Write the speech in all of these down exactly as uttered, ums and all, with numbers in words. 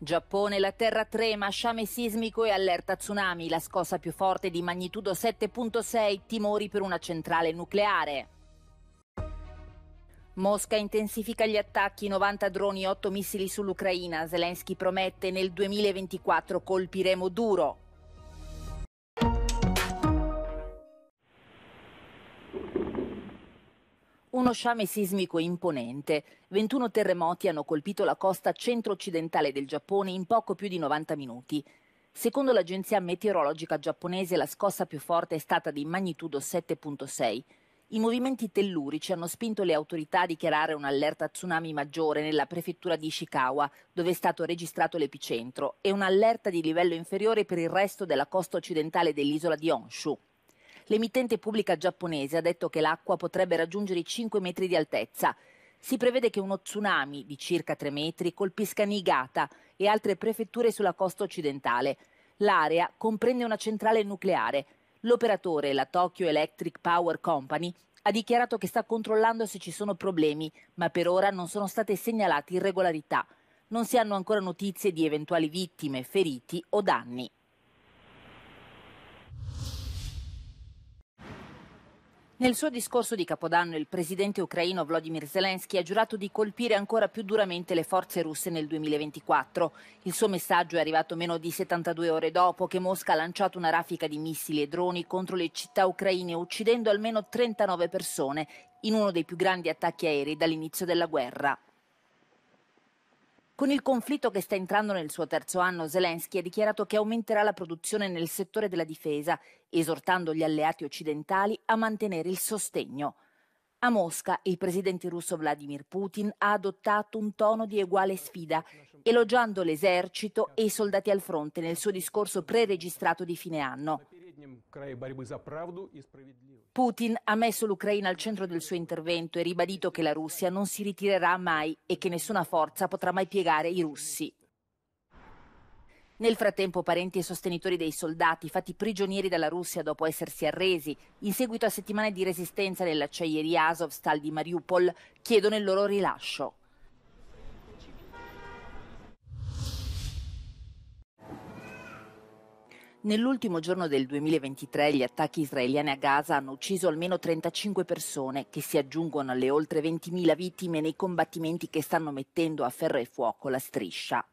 Giappone, la terra trema, sciame sismico e allerta tsunami, la scossa più forte di magnitudo sette virgola sei, timori per una centrale nucleare. Mosca intensifica gli attacchi, novanta droni, otto missili sull'Ucraina. Zelensky promette nel duemilaventiquattro colpiremo duro. Uno sciame sismico imponente. ventuno terremoti hanno colpito la costa centro-occidentale del Giappone in poco più di novanta minuti. Secondo l'agenzia meteorologica giapponese la scossa più forte è stata di magnitudo sette virgola sei. I movimenti tellurici hanno spinto le autorità a dichiarare un'allerta tsunami maggiore nella prefettura di Ishikawa, dove è stato registrato l'epicentro, e un'allerta di livello inferiore per il resto della costa occidentale dell'isola di Honshu. L'emittente pubblica giapponese ha detto che l'acqua potrebbe raggiungere i cinque metri di altezza. Si prevede che uno tsunami di circa tre metri colpisca Niigata e altre prefetture sulla costa occidentale. L'area comprende una centrale nucleare. L'operatore, la Tokyo Electric Power Company, ha dichiarato che sta controllando se ci sono problemi, ma per ora non sono state segnalate irregolarità. Non si hanno ancora notizie di eventuali vittime, feriti o danni. Nel suo discorso di Capodanno il presidente ucraino Volodymyr Zelensky ha giurato di colpire ancora più duramente le forze russe nel duemilaventiquattro. Il suo messaggio è arrivato meno di settantadue ore dopo che Mosca ha lanciato una raffica di missili e droni contro le città ucraine, uccidendo almeno trentanove persone in uno dei più grandi attacchi aerei dall'inizio della guerra. Con il conflitto che sta entrando nel suo terzo anno, Zelensky ha dichiarato che aumenterà la produzione nel settore della difesa, esortando gli alleati occidentali a mantenere il sostegno. A Mosca, il presidente russo Vladimir Putin ha adottato un tono di eguale sfida, elogiando l'esercito e i soldati al fronte nel suo discorso preregistrato di fine anno. Putin ha messo l'Ucraina al centro del suo intervento e ribadito che la Russia non si ritirerà mai e che nessuna forza potrà mai piegare i russi. Nel frattempo parenti e sostenitori dei soldati fatti prigionieri dalla Russia dopo essersi arresi in seguito a settimane di resistenza nell'acciaieria Azovstal di Mariupol chiedono il loro rilascio. Nell'ultimo giorno del duemilaventitré gli attacchi israeliani a Gaza hanno ucciso almeno trentacinque persone, che si aggiungono alle oltre ventimila vittime nei combattimenti che stanno mettendo a ferro e fuoco la striscia.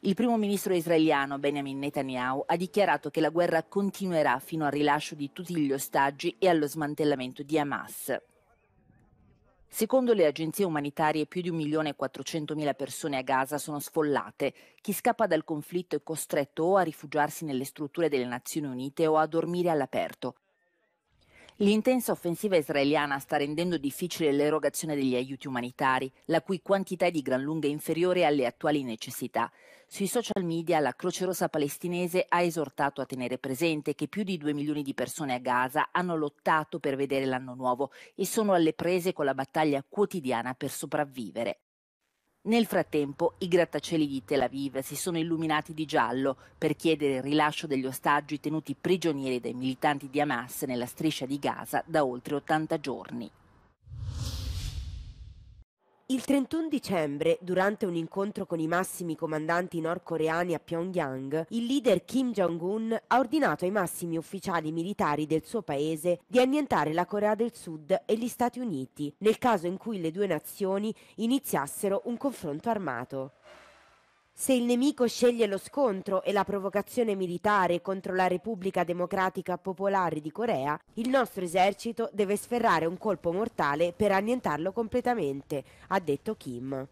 Il primo ministro israeliano Benjamin Netanyahu ha dichiarato che la guerra continuerà fino al rilascio di tutti gli ostaggi e allo smantellamento di Hamas. Secondo le agenzie umanitarie, più di un milione e quattrocentomila persone a Gaza sono sfollate. Chi scappa dal conflitto è costretto o a rifugiarsi nelle strutture delle Nazioni Unite o a dormire all'aperto. L'intensa offensiva israeliana sta rendendo difficile l'erogazione degli aiuti umanitari, la cui quantità è di gran lunga inferiore alle attuali necessità. Sui social media la Croce Rossa palestinese ha esortato a tenere presente che più di due milioni di persone a Gaza hanno lottato per vedere l'anno nuovo e sono alle prese con la battaglia quotidiana per sopravvivere. Nel frattempo i grattacieli di Tel Aviv si sono illuminati di giallo per chiedere il rilascio degli ostaggi tenuti prigionieri dai militanti di Hamas nella striscia di Gaza da oltre ottanta giorni. Il trentuno dicembre, durante un incontro con i massimi comandanti nordcoreani a Pyongyang, il leader Kim Jong-un ha ordinato ai massimi ufficiali militari del suo paese di annientare la Corea del Sud e gli Stati Uniti, nel caso in cui le due nazioni iniziassero un confronto armato. Se il nemico sceglie lo scontro e la provocazione militare contro la Repubblica Democratica Popolare di Corea, il nostro esercito deve sferrare un colpo mortale per annientarlo completamente, ha detto Kim.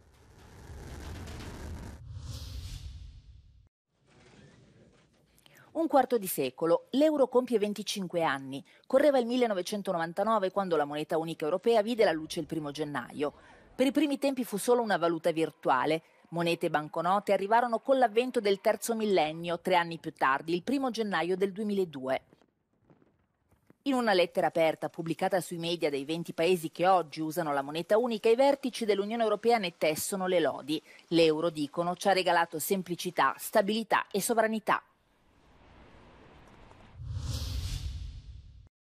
Un quarto di secolo, l'euro compie venticinque anni. Correva il millenovecentonovantanove quando la moneta unica europea vide la luce il primo gennaio. Per i primi tempi fu solo una valuta virtuale. Monete e banconote arrivarono con l'avvento del terzo millennio, tre anni più tardi, il primo gennaio del duemiladue. In una lettera aperta pubblicata sui media dei venti paesi che oggi usano la moneta unica, i vertici dell'Unione Europea ne tessono le lodi. L'euro, dicono, ci ha regalato semplicità, stabilità e sovranità.